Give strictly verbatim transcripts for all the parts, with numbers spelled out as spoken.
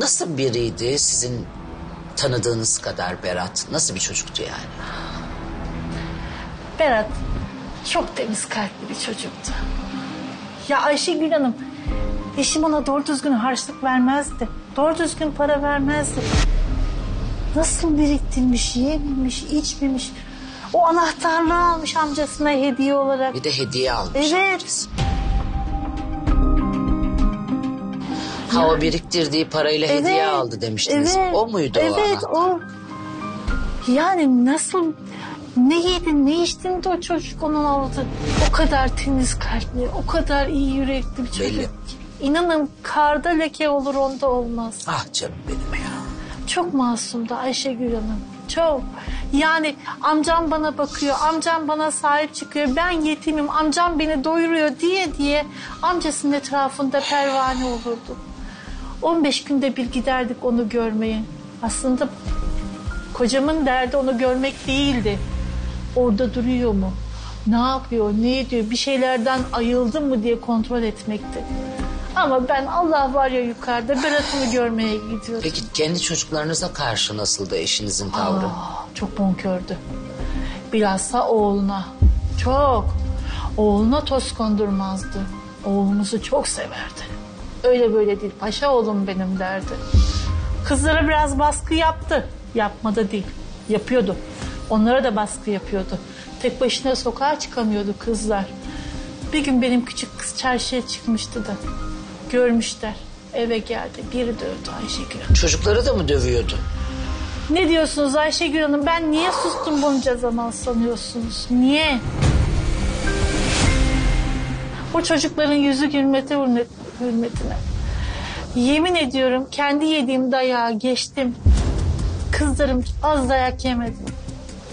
nasıl biriydi sizin tanıdığınız kadar Berat? Nasıl bir çocuktu yani? Berat çok temiz kalpli bir çocuktu. Ya Ayşegül Hanım, eşim ona doğru düzgün harçlık vermezdi. Doğru düzgün para vermezdi. Nasıl biriktirmiş, yememiş, içmemiş. O anahtarlığı almış amcasına hediye olarak. Bir de hediye almış. Evet. Ha yani, o biriktirdiği parayla evet, hediye aldı demiştiniz. Evet, o muydu evet, o anahtar? Evet o. Yani nasıl, ne yedin, ne içtin de o çocuk onun aldı. O kadar temiz kalpli, o kadar iyi yürekli bir çocuk. Benim. İnanın karda leke olur, onda olmaz. Ah canım benim ya. Çok masumdu Ayşegül Hanım, çok. Yani amcam bana bakıyor, amcam bana sahip çıkıyor, ben yetimim, amcam beni doyuruyor diye diye amcasının etrafında pervane olurdu. on beş günde bir giderdik onu görmeye. Aslında kocamın derdi onu görmek değildi. Orada duruyor mu? Ne yapıyor, ne ediyor, bir şeylerden ayıldı mı diye kontrol etmekti. Ama ben Allah var ya yukarıda, Berat'ımı görmeye gidiyordum. Peki kendi çocuklarınıza karşı nasıldı eşinizin tavrı? Aa, çok bonkördü. Bilhassa oğluna. Çok. Oğluna toz kondurmazdı. Oğlumuzu çok severdi. Öyle böyle değil, paşa oğlum benim derdi. Kızlara biraz baskı yaptı. Yapmadı değil, yapıyordu. Onlara da baskı yapıyordu. Tek başına sokağa çıkamıyordu kızlar. Bir gün benim küçük kız çarşıya çıkmıştı da. Görmüşler, eve geldi, biri dövdü Ayşegül Hanım. Çocukları da mı dövüyordu? Ne diyorsunuz Ayşegül Hanım? Ben niye sustum bunca zaman sanıyorsunuz? Niye? O çocukların yüzü hürmete hürmetine. Yemin ediyorum kendi yediğim dayağı geçtim. Kızlarım az dayak yemedi.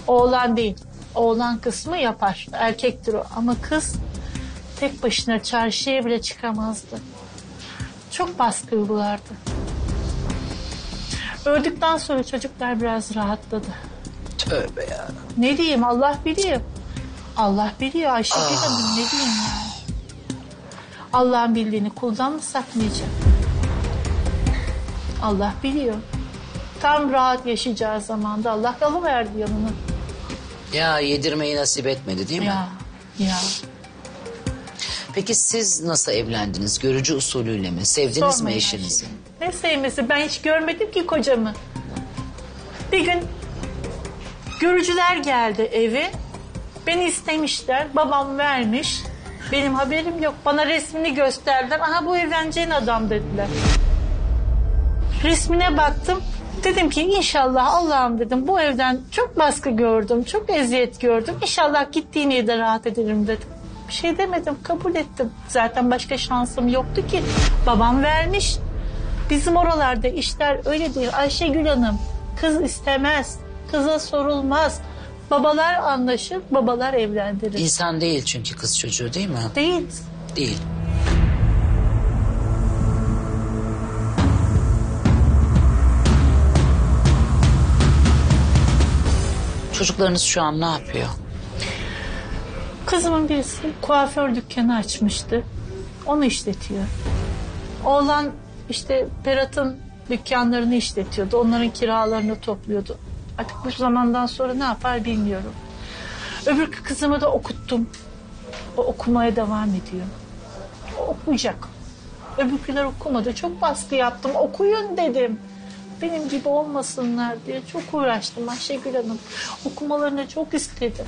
Oğlan değil, oğlan kısmı yapar, erkektir o. Ama kız tek başına çarşıya bile çıkamazdı. Çok baskı uygulardı. Öldükten sonra çocuklar biraz rahatladı. Tövbe ya. Ne diyeyim, Allah biliyor. Allah biliyor Ayşegül Hanım, ne diyeyim ya. Allah'ın bildiğini kuldan mı saklayacak? Allah biliyor. Tam rahat yaşayacağı zamanda Allah alıverdi yanına. Ya yedirmeyi nasip etmedi değil mi? Ya, ya. Peki siz nasıl evlendiniz? Görücü usulüyle mi? Sevdiniz Sorma mi eşinizi? Ne sevmesi? Ben hiç görmedim ki kocamı. Bir gün görücüler geldi evi. Beni istemişler. Babam vermiş. Benim haberim yok. Bana resmini gösterdiler. Aha bu evleneceğin adam dediler. Resmine baktım. Dedim ki inşallah Allah'ım dedim. Bu evden çok baskı gördüm. Çok eziyet gördüm. İnşallah gittiğim evde rahat ederim dedim. Bir şey demedim, kabul ettim. Zaten başka şansım yoktu ki. Babam vermiş. Bizim oralarda işler öyle değil. Ayşegül Hanım, kız istemez. Kıza sorulmaz. Babalar anlaşır, babalar evlendirir. İnsan değil çünkü kız çocuğu değil mi? Değil. Değil. Çocuklarınız şu an ne yapıyor? Kızımın birisi kuaför dükkanı açmıştı. Onu işletiyor. Oğlan işte Berat'ın dükkanlarını işletiyordu. Onların kiralarını topluyordu. Artık bu zamandan sonra ne yapar bilmiyorum. Öbür kızımı da okuttum. O okumaya devam ediyor. O okuyacak. Öbürküler okumadı. Çok baskı yaptım. Okuyun dedim. Benim gibi olmasınlar diye çok uğraştım Ayşegül Hanım. Okumalarını çok istedim.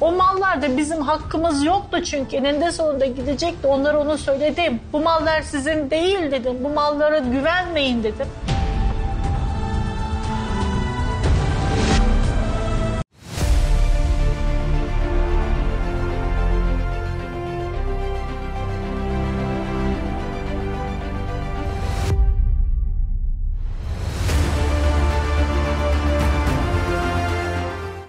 O mallarda bizim hakkımız yoktu çünkü eninde sonunda gidecekti. Onlara onu söyledim. Bu mallar sizin değil dedim. Bu mallara güvenmeyin dedim.